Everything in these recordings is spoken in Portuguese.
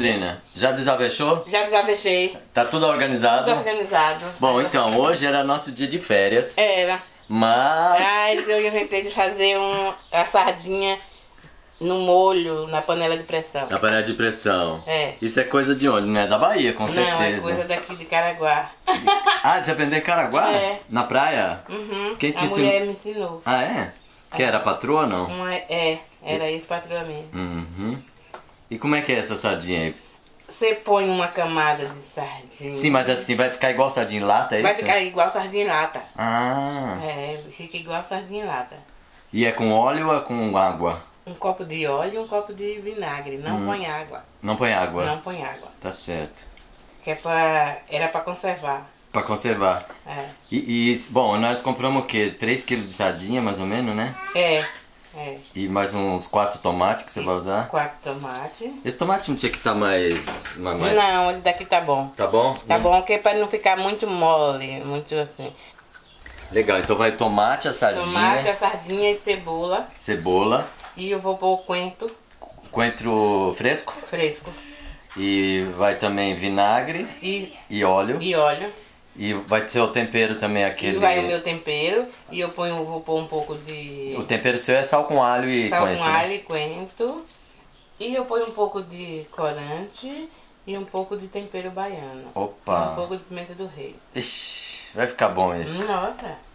Alexandrina, já desavexou? Já desavexei. Tá tudo organizado? Tudo organizado. Bom, então, hoje era nosso dia de férias. Era. Mas eu inventei de fazer a sardinha no molho, na panela de pressão. Na panela de pressão. É. Isso é coisa de onde? Não é da Bahia, com certeza. Não, é coisa daqui de Caraguá. Ah, você aprendeu em Caraguá? É. Na praia? Uhum. Quem te ensinou? A mulher me ensinou. Ah, é? Que era patroa ou não? Era ex-patroa mesmo. Uhum. E como é que é essa sardinha aí? Você põe uma camada de sardinha. Sim, mas assim, vai ficar igual sardinha em lata, é isso? Vai ficar igual sardinha em lata. Ah. É, fica igual sardinha em lata. E é com óleo ou é com água? Um copo de óleo e um copo de vinagre. Não põe água. Não põe água? Não põe água. Tá certo. Que é era pra conservar. Pra conservar. É. Bom, nós compramos o quê? 3 kg de sardinha, mais ou menos, né? É. É. E mais uns 4 tomates que você vai usar? 4 tomates. Esse tomate não tinha que estar mais... Não, esse daqui tá bom. Tá bom? Tá bom, porque pra não ficar muito mole, muito assim. Legal, então vai tomate, a sardinha. Tomate, a sardinha e cebola. Cebola. E eu vou pôr o coentro. Coentro fresco? Fresco. E vai também vinagre e óleo. E óleo. E vai ter o tempero também aquele... E vai o meu tempero. E eu vou pôr um pouco de... O tempero seu é sal com alho e coentro. Sal com alho e coentro. E eu ponho um pouco de corante e um pouco de tempero baiano. Opa! E um pouco de pimenta do rei. Ixi, vai ficar bom isso. Nossa!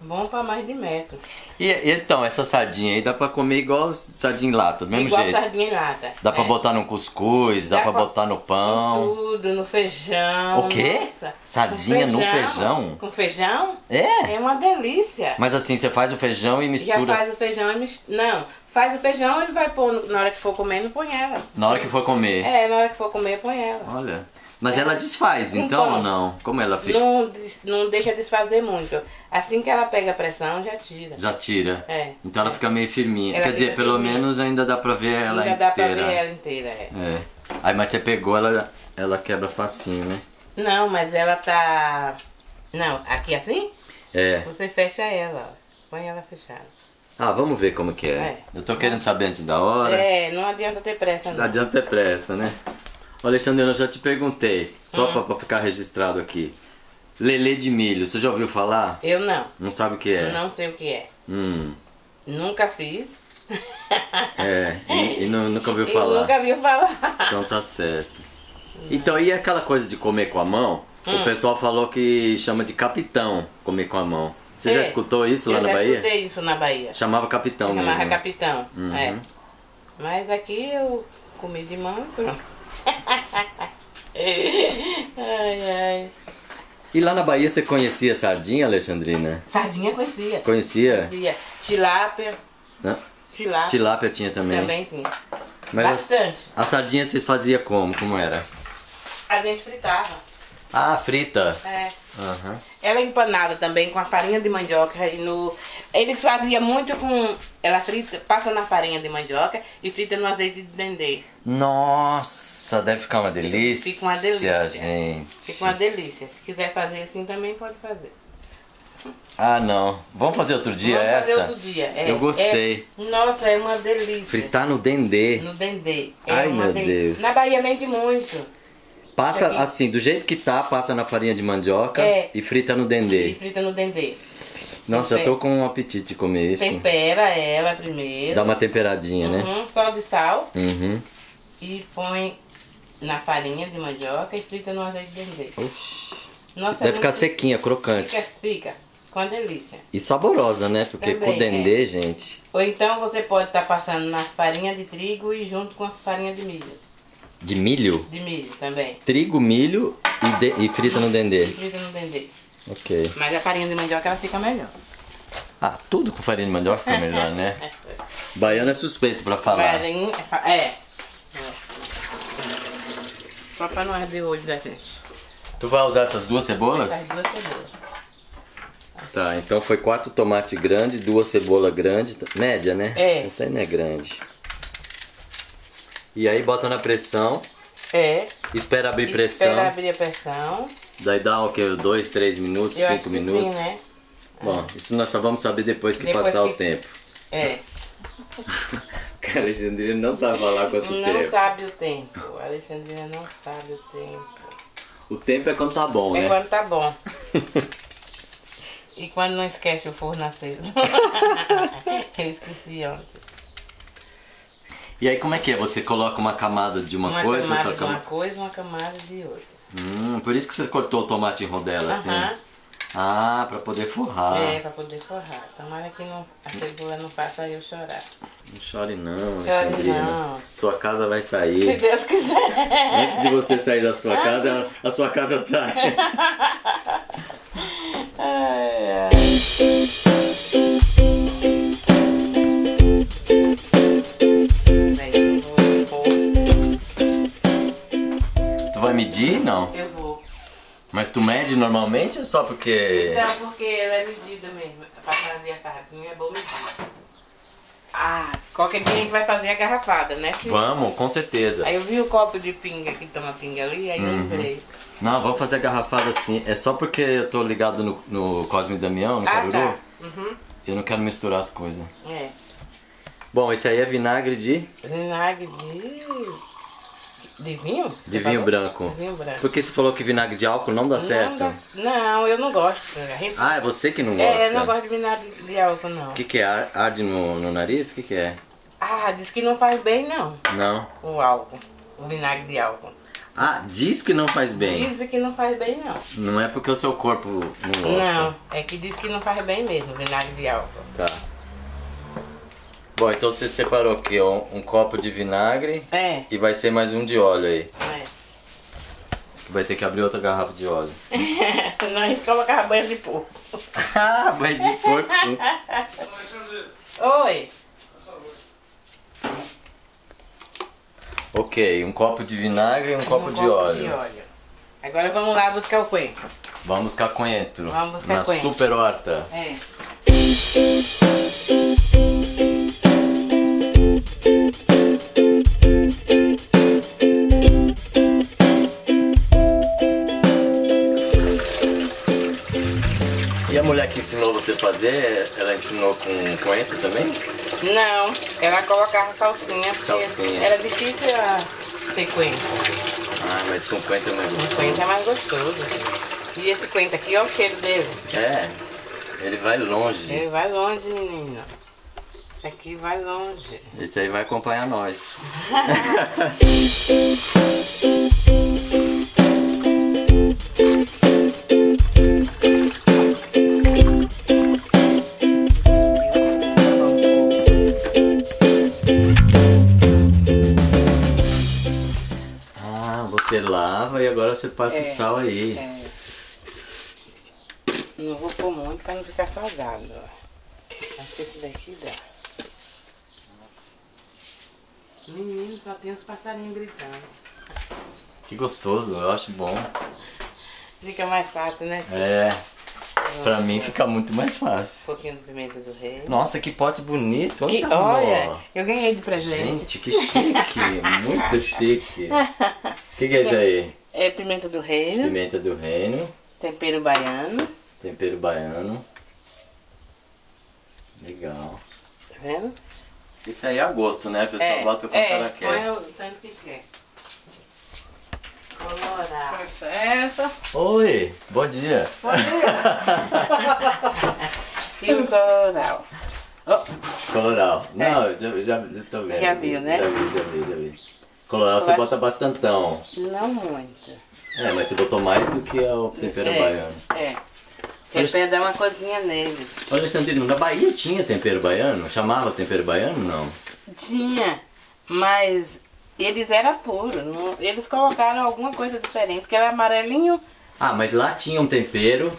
Bom pra mais de metro. E então, essa sardinha aí dá pra comer igual sardinha em lata, do mesmo jeito? Igual sardinha em lata. Dá pra botar no cuscuz, dá pra botar no pão. Com tudo, no feijão. O quê? Nossa. Sardinha no feijão? Com feijão? É? É uma delícia. Mas assim, você faz o feijão e mistura... Já faz o feijão e mistura... Não, faz o feijão e vai pôr na hora que for comer, não põe ela. Na hora que for comer? É, na hora que for comer, põe ela. Olha... Mas ela desfaz, então, ou não? Como ela fica? Não deixa desfazer muito. Assim que ela pega a pressão, já tira. Já tira? É. Então ela fica meio firminha. Quer dizer, pelo menos ainda dá pra ver ela inteira. Ainda dá pra ver ela inteira, é. Aí, mas você pegou, ela quebra facinho, né? Não, mas ela tá... Não, aqui assim? É. Você fecha ela, ó. Põe ela fechada. Ah, vamos ver como que é. Eu tô querendo saber antes da hora. É, não adianta ter pressa, não. Não adianta ter pressa, né? Alexandrina, eu já te perguntei, só pra ficar registrado aqui. Lelê de milho, você já ouviu falar? Eu não. Não sabe o que é? Eu não sei o que é. Nunca fiz. É, e nunca ouviu falar? Eu nunca ouviu falar. Então tá certo. Então, e aquela coisa de comer com a mão? O pessoal falou que chama de capitão, comer com a mão. Você já escutou isso lá na Bahia? Eu já escutei isso na Bahia. Chamava capitão mesmo. Chamava capitão, é. Mas aqui eu comi de mão, pronto. Ai, ai. E lá na Bahia você conhecia sardinha, Alexandrina? Sardinha conhecia. Conhecia? Tilápia. Não? Tilápia tinha também. Também tinha. Mas bastante. A sardinha vocês faziam como? Como era? A gente fritava. Ah, frita? É. Uhum. Ela empanada também com a farinha de mandioca e no... Eles faziam muito com... Ela frita, passa na farinha de mandioca e frita no azeite de dendê. Nossa, deve ficar uma delícia. Fica uma delícia, gente. Fica uma delícia. Se quiser fazer assim também pode fazer. Ah, não. Vamos fazer outro dia essa? Vamos fazer outro dia. É, eu gostei. Nossa, é uma delícia. Fritar no dendê. No dendê. É. Ai, meu Deus. Na Bahia vende muito. Passa assim, do jeito que tá, passa na farinha de mandioca e frita no dendê. E frita no dendê. Nossa, eu tô com um apetite de comer isso. Tempera ela primeiro. Dá uma temperadinha, né? Só de sal. E põe na farinha de mandioca e frita no azeite de dendê. Oxi. Nossa, deve ficar sequinha, crocante. Fica. Com a delícia. E saborosa, né? Porque com dendê, gente... Ou então você pode estar passando na farinha de trigo e junto com a farinha de milho. De milho? De milho também. Trigo, milho e frita no dendê. E frita no dendê. Ok. Mas a farinha de mandioca ela fica melhor. Ah, tudo com farinha de mandioca fica melhor, né? Baiano é suspeito pra falar. Baiano é. Só pra não arder o olho da gente. Tu vai usar essas duas cebolas? Essas duas cebolas. Tá, então foi 4 tomates grandes, 2 cebolas grandes. Média, né? É. Essa aí não é grande. E aí bota na pressão. É. Espera abrir pressão. Espera abrir a pressão. Daí dá o quê? 2, 3 minutos, 5 minutos? Sim, né? Bom, isso nós só vamos saber depois que passar o tempo. É. A Alexandrina não sabe falar quanto tempo. Não sabe o tempo. A Alexandrina não sabe o tempo. O tempo é quando tá bom, né? É quando tá bom. E quando não esquece o forno aceso. Eu esqueci ontem. E aí como é que é? Você coloca uma camada de uma coisa? Uma camada de uma coisa e uma camada de outra. Por isso que você cortou o tomate em rodela, assim? Ah, pra poder forrar. É, pra poder forrar. Tomara que não, a cebola não faça eu chorar. Não chore não, Alexandrina. Sua casa vai sair. Se Deus quiser. Antes de você sair da sua casa, a sua casa sai. Ai, ai. Medir? Não? Eu vou. Mas tu mede normalmente ou só porque... Não, porque ela é medida mesmo. Pra fazer a garrafinha é bom medir. Ah, qualquer dia a gente vai fazer a garrafada, né? Filho? Vamos, com certeza. Aí eu vi o copo de pinga que toma pinga ali, aí eu lembrei. Não, vamos fazer a garrafada assim. É só porque eu tô ligado no Cosme Damião, no Caruru. Tá. Eu não quero misturar as coisas. É. Bom, esse aí é vinagre de... Vinagre de... De vinho? De vinho branco. De vinho branco. Porque você falou que vinagre de álcool não dá certo? Não, eu não gosto. Ah, é você que não gosta? É, eu não gosto de vinagre de álcool, não. O que que é? Arde no nariz? O que que é? Ah, diz que não faz bem, não. Não? O álcool. O vinagre de álcool. Ah, diz que não faz bem. Diz que não faz bem, não. Não é porque o seu corpo não gosta? Não, é que diz que não faz bem mesmo, vinagre de álcool. Tá. Bom, então você separou aqui, ó, um copo de vinagre e vai ser mais um de óleo aí. É. Vai ter que abrir outra garrafa de óleo. Não, a gente coloca banha de porco. Ah, banha de porco. Oi. Ok, um copo de vinagre e um copo de óleo. Agora vamos lá buscar o coentro. Vamos buscar coentro. Vamos buscar coentro. Na super horta. É. Ensinou você fazer? Ela ensinou com coentro também? Não, ela colocava salsinha, porque era difícil ter coentro. Ah, mas com coentro é mais gostoso. Com coentro é mais gostoso. E esse coentro aqui, olha o cheiro dele. É, ele vai longe. Ele vai longe, menino. Esse aqui vai longe. Esse aí vai acompanhar nós. Você lava e agora você passa o sal aí. É. Não vou pôr muito para não ficar salgado. Acho que esse daqui dá. Menino, só tem uns passarinhos gritando. Que gostoso, eu acho bom. Fica mais fácil, né? É. Pra mim fica muito mais fácil. Um pouquinho de pimenta do rei. Nossa, que pote bonito. Onde você arrumou? Olha, eu ganhei de presente. Gente, que chique. Muito chique. O que é isso aí? É pimenta do reino. Pimenta do reino. Tempero baiano. Tempero baiano. Legal. Tá vendo? Isso aí é a gosto, né? A pessoa bota o que ela quer. Põe o tanto que quer. Colorau. Licença. Oi, bom dia. Bom dia. E o colorau. Oh. Colorau. Não, eu já tô vendo. Já viu, né? Já vi. Colorau você bota bastantão. Não muito. É, mas você botou mais do que o tempero baiano. É. Tempero dá uma coisinha nele. Olha, Alexandrina, na Bahia tinha tempero baiano? Chamava tempero baiano, não? Tinha, mas... Eles eram puros, eles colocaram alguma coisa diferente, porque era amarelinho. Ah, mas lá tinha um tempero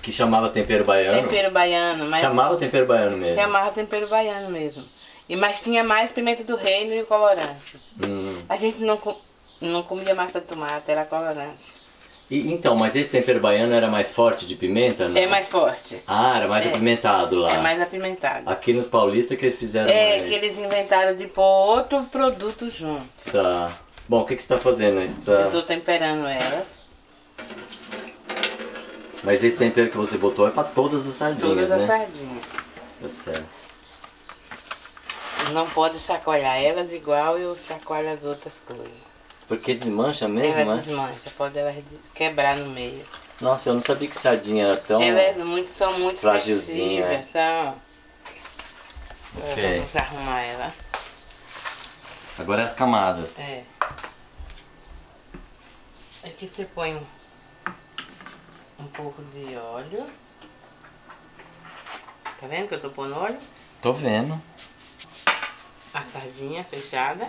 que chamava tempero baiano. Tempero baiano, mas... Chamava tempero baiano mesmo. Chamava tempero baiano mesmo. Mas tinha mais pimenta do reino e o colorante. A gente não comia massa de tomate, era colorante. Então, mas esse tempero baiano era mais forte de pimenta, não? É mais forte. Ah, era mais apimentado lá. É mais apimentado. Aqui nos paulistas que eles fizeram que eles inventaram de pôr outro produto junto. Tá. Bom, o que você tá fazendo? Eu tô temperando elas. Mas esse tempero que você botou é pra todas as sardinhas, né? Todas as sardinhas. Tá certo. não pode chacoalhar elas igual eu chacoalho as outras coisas. Porque desmancha mesmo, ela né? Desmancha, pode elas quebrar no meio. Nossa, eu não sabia que sardinha era tão... Elas são muito sensíveis, é? São... Okay. Vamos arrumar ela. Agora as camadas. É. Aqui você põe um pouco de óleo. Tá vendo que eu tô pondo óleo? Tô vendo. A sardinha fechada.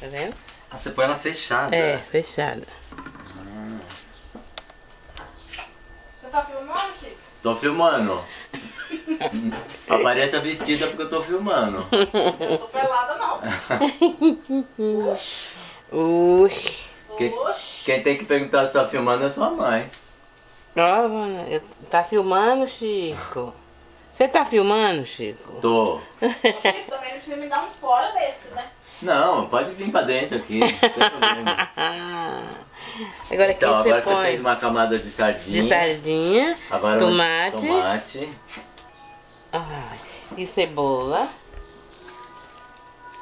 Tá vendo? Ah, você põe ela fechada? É, fechada. Você tá filmando, Chico? Tô filmando. Aparece a vestida porque eu tô filmando. Eu não tô pelada, não. Oxi. Oxi. Quem tem que perguntar se tá filmando é sua mãe. Oh, tá filmando, Chico? Você tá filmando, Chico? Tô. Chico, também não precisa me dar um fora desse, né? Não, pode vir pra dentro aqui, não tem problema. Agora, então, aqui agora você fez uma camada de sardinha. De sardinha, agora tomate. Ah, e cebola.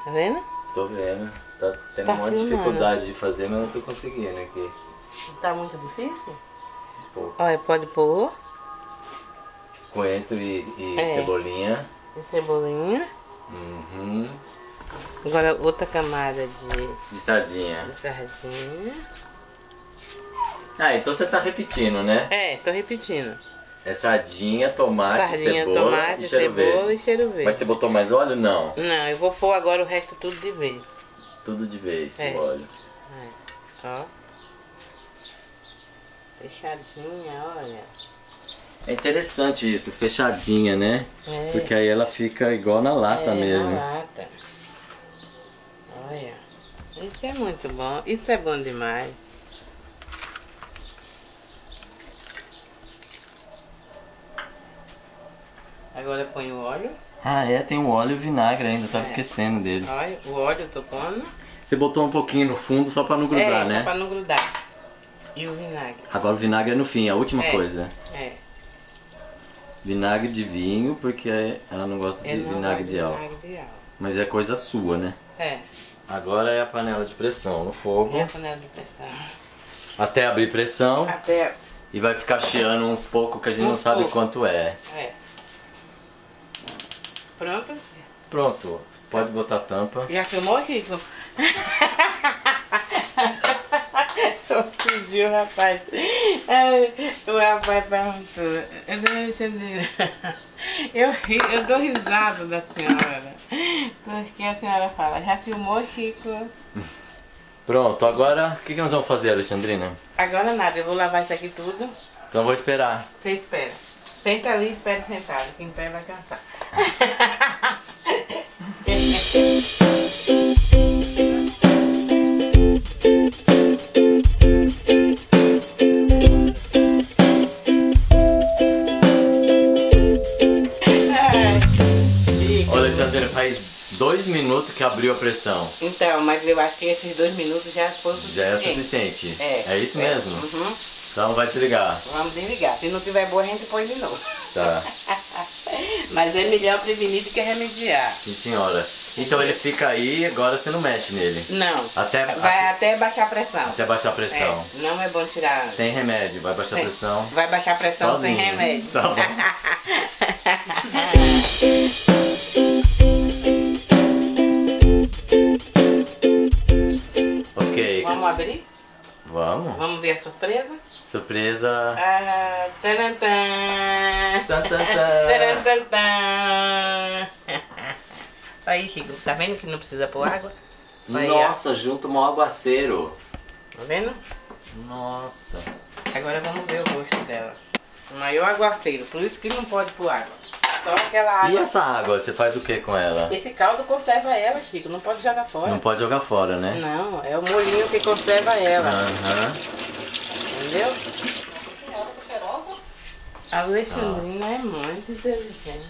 Tá vendo? Tô vendo. Tá tendo tá uma filmando. Dificuldade de fazer, mas eu tô conseguindo aqui. Tá muito difícil? Um pouco. Olha, pode pôr. Coentro e cebolinha. E cebolinha. Uhum. Agora outra camada de sardinha. De sardinha. Ah, então você tá repetindo, né? É, tô repetindo. É sardinha, tomate, sardinha, cebola, tomate, e cheiro verde. Mas você botou mais óleo? Não. Não, eu vou pôr agora o resto tudo de vez. Tudo de vez, o óleo. É. Ó. Fechadinha, olha. É interessante isso, fechadinha, né? É. Porque aí ela fica igual na lata mesmo. Na lata. Olha. Isso é muito bom. Isso é bom demais. Agora põe o óleo. Ah, é, tem o óleo e o vinagre ainda, eu tava esquecendo dele. Olha, o óleo eu tô pondo. Você botou um pouquinho no fundo só pra não grudar, né? Só pra não grudar. E o vinagre. Agora o vinagre é no fim, a última coisa. É. Vinagre de vinho, porque ela não gosta de vinagre de álcool. Mas é coisa sua, né? É. Agora é a panela de pressão no fogo. É a panela de pressão. Até abrir pressão. Até. E vai ficar chiando uns poucos que a gente não sabe quanto é. É. Pronto? Pronto. Pode botar a tampa. Já filmou, Rico? Só pediu o rapaz. O rapaz perguntou. Eu dou risada da senhora. Porque a senhora fala, já filmou, Chico? Pronto, agora o que nós vamos fazer, Alexandrina? Agora nada, eu vou lavar isso aqui tudo. Então eu vou esperar. Você espera. Senta ali e espera sentado, que em pé vai cantar. Alexandrina, faz 2 minutos que abriu a pressão. Então, mas eu acho que esses 2 minutos já foi suficiente. Já é suficiente. É isso mesmo? Uhum. Então vai desligar. Vamos desligar. Se não tiver boa, a gente põe de novo. Tá. Mas é melhor prevenir do que remediar. Sim, senhora. Então ele fica aí e agora você não mexe nele? Não. Vai até baixar a pressão. Até baixar a pressão. É. Não é bom tirar... Sem remédio. Vai baixar a pressão. Vai baixar a pressão sozinho, sem remédio. Ok. Vamos abrir? Vamos. Vamos ver a surpresa? Surpresa! Ah, tarantã! Tarantã! Aí, Chico, tá vendo que não precisa pôr água? Vai. Nossa, junta um aguaceiro! Tá vendo? Nossa! Agora vamos ver o gosto dela. O maior aguaceiro, por isso que não pode pôr água. Só aquela água. E essa água, você faz o que com ela? Esse caldo conserva ela, Chico, não pode jogar fora. Não pode jogar fora, né? Não, é o molhinho que conserva ela. Aham. Entendeu? A Alexandrina é muito inteligente.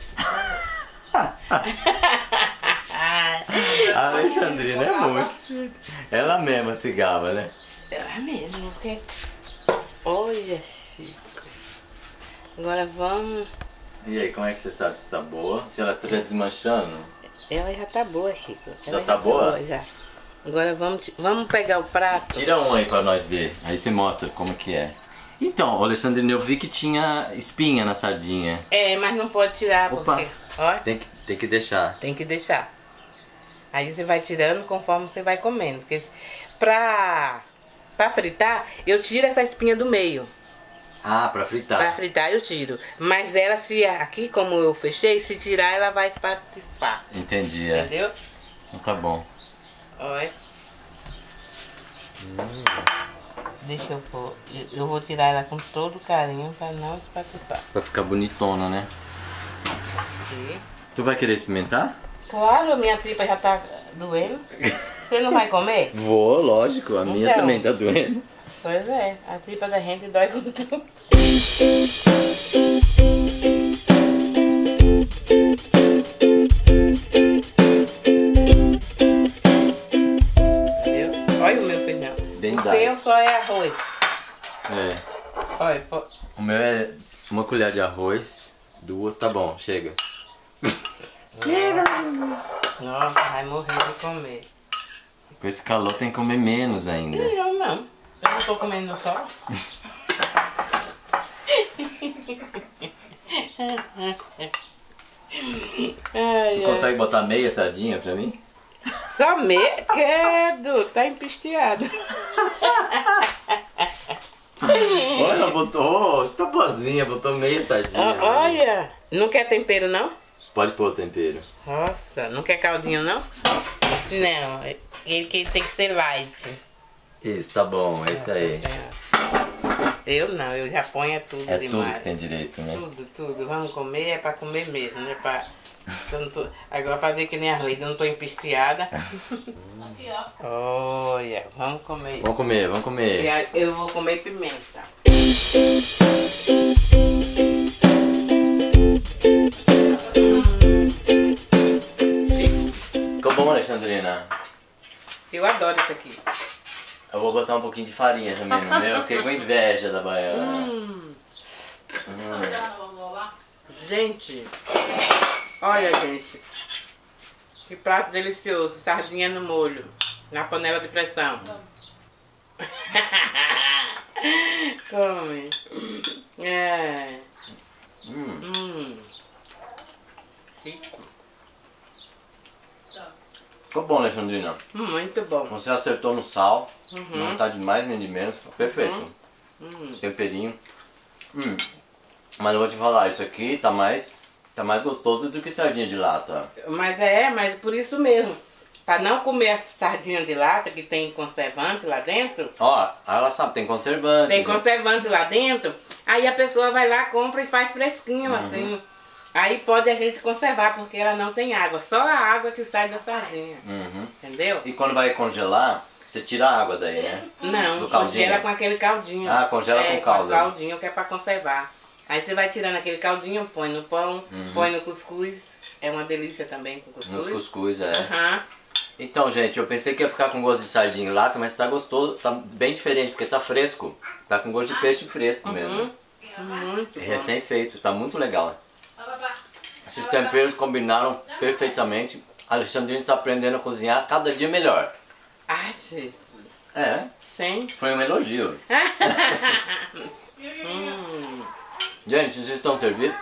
A Alexandrina é muito. Ela mesma se gaba, né? Ela mesma, porque... Olha, Chico. Agora vamos... E aí, como é que você sabe se tá boa? Se ela tá desmanchando? Ela já tá boa, Chico. Ela já tá boa? Já. Agora vamos pegar o prato. Tira um aí pra nós ver. Aí você mostra como que é. Então, Alexandrina, eu vi que tinha espinha na sardinha. É, mas não pode tirar. Opa. Porque... Ó. Tem que deixar. Tem que deixar. Aí você vai tirando conforme você vai comendo. Porque pra fritar, eu tiro essa espinha do meio. Ah, pra fritar. Pra fritar eu tiro. Mas ela, se aqui como eu fechei, se tirar ela vai participar. Entendi, é. Entendeu? Então tá bom. Olha. Deixa eu pôr. Eu vou tirar ela com todo carinho pra não esparticipar. Pra ficar bonitona, né? Aqui. Tu vai querer experimentar? Claro, minha tripa já tá doendo. Você não vai comer? Vou, lógico. A minha também tá doendo. Pois é, a tripa da gente dói com tudo. Entendeu? Olha o meu feijão. Bem o dado. Seu só é arroz. É. Olha, o meu é uma colher de arroz, duas, tá bom, chega. Chega! Nossa, vai morrer de comer. Com esse calor tem que comer menos ainda. Não, não. Eu não tô comendo só. Tu consegue botar meia sardinha pra mim? Só meia? Credo, tá empisteado. Olha, botou. Você tá boazinha, botou meia sardinha. Olha, não quer tempero não? Pode pôr o tempero. Nossa, não quer caldinho não? Não, ele tem que ser light. Isso, tá bom, é isso aí. Eu não, eu já ponho é tudo. É demais. Tudo que tem direito, né? Tudo, tudo. Vamos comer, é pra comer mesmo, né? Pra... Eu não tô... Agora fazer que nem a Lelê, eu não tô empisteada. Olha, vamos comer. Vamos comer, vamos comer. E aí eu vou comer pimenta. Ficou bom, Alexandrina? Eu adoro isso aqui. Eu vou botar um pouquinho de farinha também no meu, fiquei com inveja da baiana. Gente, olha gente, que prato delicioso, sardinha no molho, na panela de pressão. Come. É. Rico. Ficou bom, Alexandrina? Muito bom. Você acertou no sal, não tá de mais nem de menos, perfeito. Temperinho. Mas eu vou te falar, isso aqui tá mais gostoso do que sardinha de lata. Mas por isso mesmo. Pra não comer a sardinha de lata, que tem conservante lá dentro. Ó, ela sabe, tem conservante. Tem conservante lá dentro, aí a pessoa vai lá, compra e faz fresquinho assim. Aí pode a gente conservar, porque ela não tem água. Só a água que sai da sardinha. Entendeu? E quando vai congelar, você tira a água daí, né? Não, congela com aquele caldinho. Ah, congela com caldo. É, com o caldinho que é pra conservar. Aí você vai tirando aquele caldinho, põe no pão, põe no cuscuz. É uma delícia também com cuscuz. Nos cuscuz, é. Então, gente, eu pensei que ia ficar com gosto de sardinha em lata, mas tá gostoso, tá bem diferente, porque tá fresco. Tá com gosto de peixe fresco mesmo. Muito bom. Recém feito, tá muito legal. Esses temperos combinaram perfeitamente. A Alexandrina está aprendendo a cozinhar cada dia melhor. Ai, Jesus. É. Sim. Foi um elogio. Gente, vocês estão servidos?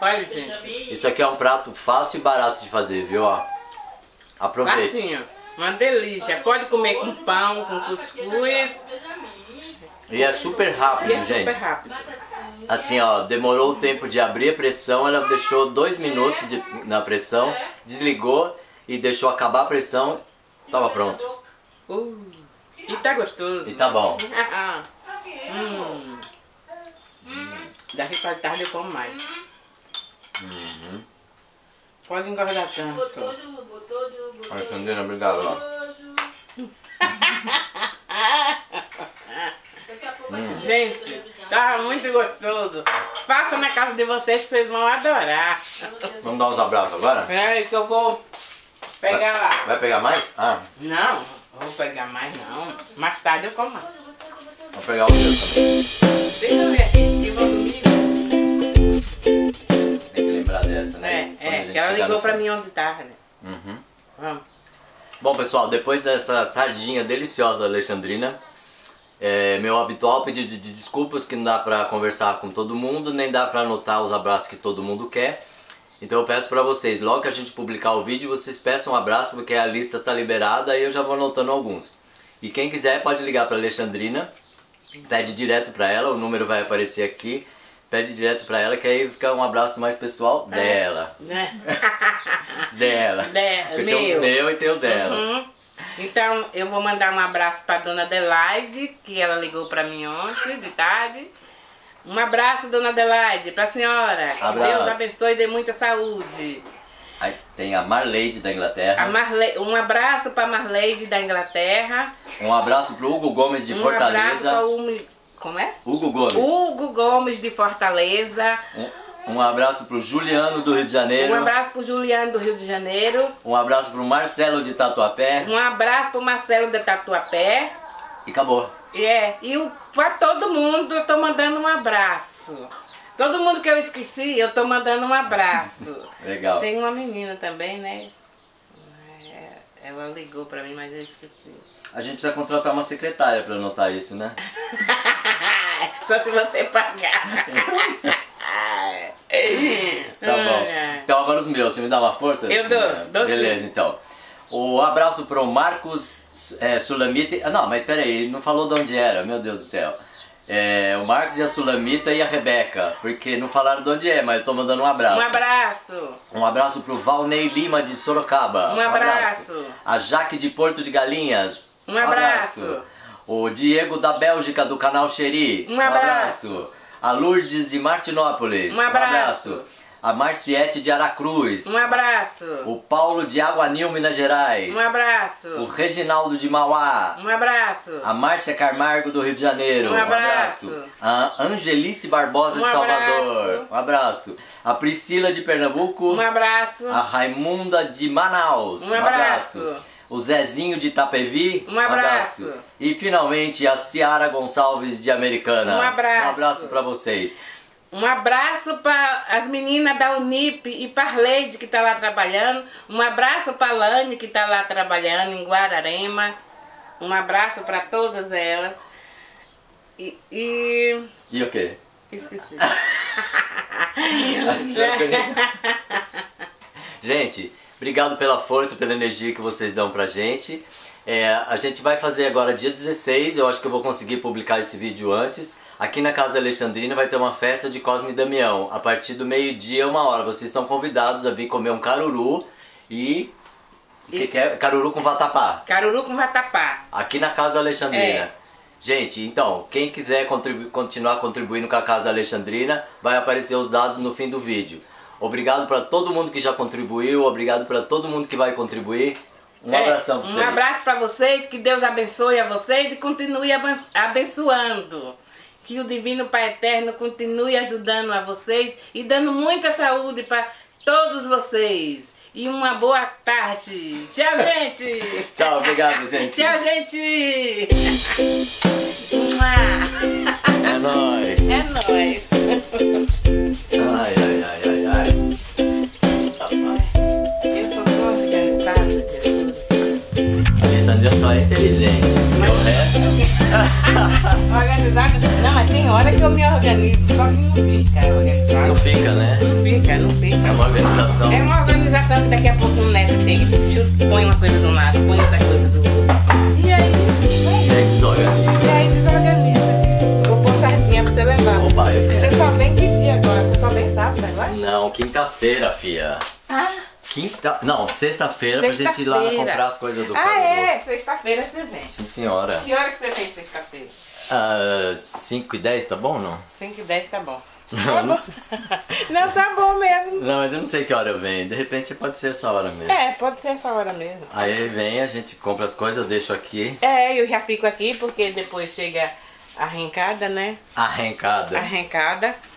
Olha, gente. Isso aqui é um prato fácil e barato de fazer, viu? Ó. Aproveite. Facinho. Uma delícia. Pode comer com pão, com cuscuz. E é super rápido, gente. É super rápido. Assim, ó, demorou o tempo de abrir a pressão, ela deixou 2 minutos na pressão, desligou e deixou acabar a pressão, tava pronto. E tá gostoso. E tá bom. Daqui pra tarde eu como mais. Pode engordar tanto. Alexandrina, obrigado, ó. Gente, tava muito gostoso. Faça na casa de vocês que vocês vão adorar. Vamos dar uns abraços agora? Peraí que eu vou pegar lá. Vai pegar mais? Não, vou pegar mais não. Mais tarde eu como. Vou pegar o meu também. Deixa eu ver aqui, que vou dormir. Tem que lembrar dessa, né? né? É, que ela ligou pra mim ontem tarde, né? Uhum. Vamos. Bom, pessoal, depois dessa sardinha deliciosa da Alexandrina, meu habitual pedido de desculpas, que não dá pra conversar com todo mundo, nem dá pra anotar os abraços que todo mundo quer. Então eu peço pra vocês, logo que a gente publicar o vídeo, vocês peçam um abraço, porque a lista tá liberada e eu já vou anotando alguns. E quem quiser pode ligar pra Alexandrina, pede direto pra ela, o número vai aparecer aqui. Pede direto pra ela, que aí fica um abraço mais pessoal dela. Dela. Porque tem o meu e tem o dela. Uhum. Então eu vou mandar um abraço pra dona Adelaide, que ela ligou pra mim ontem de tarde. Um abraço, dona Adelaide, pra senhora. Abraço. Deus abençoe e dê muita saúde. Aí tem a Marleide da Inglaterra. Um abraço pra Marleide da Inglaterra. Um abraço pro Hugo Gomes de Fortaleza. Um abraço pra como é? Hugo Gomes. Hugo Gomes de Fortaleza. Um abraço pro Juliano do Rio de Janeiro. Um abraço pro Juliano do Rio de Janeiro. Um abraço pro Marcelo de Tatuapé. Um abraço pro Marcelo de Tatuapé. E acabou. E pra todo mundo eu tô mandando um abraço. Todo mundo que eu esqueci, eu tô mandando um abraço. Legal. Tem uma menina também, né? Ela ligou pra mim, mas eu esqueci. A gente precisa contratar uma secretária pra anotar isso, né? Só se você pagar. Tá bom. Então agora os meus, você me dá uma força? Eu dou. Beleza, então. O abraço pro Marcos Sulamita. Não, mas peraí, ele não falou de onde era, meu Deus do céu. O Marcos e a Sulamita e a Rebeca, porque não falaram de onde é, mas eu tô mandando um abraço. Um abraço. Um abraço pro Valnei Lima de Sorocaba. Um abraço. A Jaque de Porto de Galinhas. Um abraço. O Diego da Bélgica do canal Xeri. Um abraço. A Lourdes de Martinópolis. Um abraço. A Marciete de Aracruz. Um abraço. O Paulo de Aguanil, Minas Gerais. Um abraço. O Reginaldo de Mauá. Um abraço. A Márcia Camargo do Rio de Janeiro. Um abraço. A Angelice Barbosa de Salvador. Um abraço. A Priscila de Pernambuco. Um abraço. A Raimunda de Manaus. Um abraço. O Zezinho de Itapevi, um abraço. E finalmente a Ciara Gonçalves de Americana, um abraço. Um abraço pra vocês. Um abraço para as meninas da Unip e para a Leide, que tá lá trabalhando. Um abraço para a Lane, que tá lá trabalhando em Guararema. Um abraço para todas elas. E o quê? Esqueci. Gente, obrigado pela força, pela energia que vocês dão pra gente. A gente vai fazer agora dia 16, eu acho que eu vou conseguir publicar esse vídeo antes. Aqui na Casa da Alexandrina vai ter uma festa de Cosme Damião, a partir do meio-dia, 1h. Vocês estão convidados a vir comer um caruru e... Caruru com vatapá. Caruru com vatapá. Aqui na Casa da Alexandrina. Gente, então, quem quiser continuar contribuindo com a Casa da Alexandrina, vai aparecer os dados no fim do vídeo. Obrigado para todo mundo que já contribuiu, obrigado para todo mundo que vai contribuir. Um abração para vocês. Um abraço para vocês, que Deus abençoe a vocês e continue abençoando. Que o Divino Pai Eterno continue ajudando a vocês e dando muita saúde para todos vocês. E uma boa tarde. Tchau, gente. Tchau, obrigado, gente. Tchau, gente. É nóis. É nóis. Ai, ai, ai. Só é inteligente, o resto... Organizado... Não, mas tem hora que eu me organizo, só que não fica organizado. Não fica, né? Não fica. É uma organização. É uma organização que daqui a pouco o neto tem que põe uma coisa de um lado, põe outra coisa do outro. E aí... desorganiza. E aí desorganiza. Vou pôr sardinha pra você levar. Opa, você só vem que dia agora? Você só vem sábado agora? Não, quinta-feira, fia. Ah! Sexta-feira pra gente ir lá comprar as coisas do carro. Sexta-feira você vem. Sim, senhora. Que hora que você vem sexta-feira? 5h10, tá bom ou não? 5h10 tá bom. Não, tá bom mesmo. Não, mas eu não sei que hora eu venho. De repente pode ser essa hora mesmo. Pode ser essa hora mesmo. Aí vem, a gente compra as coisas, eu deixo aqui. Eu já fico aqui porque depois chega a arrancada, né? Arrancada.